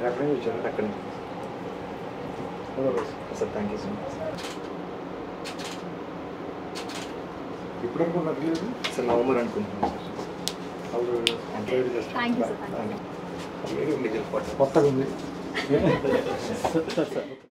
Sir thank you so much sir. ఇప్పుడు అనుకున్నది sir November అనుకుంటున్నాను సార్. కొత్తగా ఉంది సార్.